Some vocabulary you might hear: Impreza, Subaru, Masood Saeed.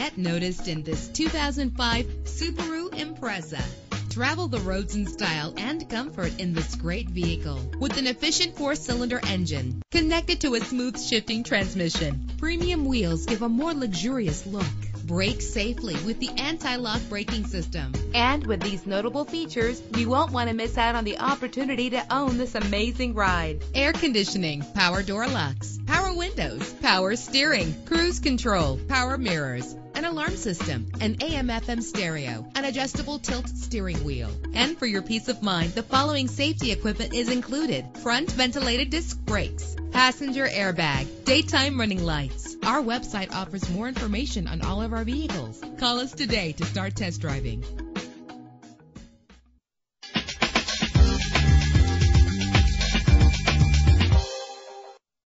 Get noticed in this 2005 Subaru Impreza. Travel the roads in style and comfort in this great vehicle. With an efficient 4-cylinder engine connected to a smooth shifting transmission, premium wheels give a more luxurious look. Brake safely with the anti-lock braking system. And with these notable features, you won't want to miss out on the opportunity to own this amazing ride. Air conditioning, power door locks, power windows, power steering, cruise control, power mirrors, an alarm system, an AM/FM stereo, an adjustable tilt steering wheel. And for your peace of mind, the following safety equipment is included: front ventilated disc brakes, passenger airbag, daytime running lights. Our website offers more information on all of our vehicles. Call us today to start test driving.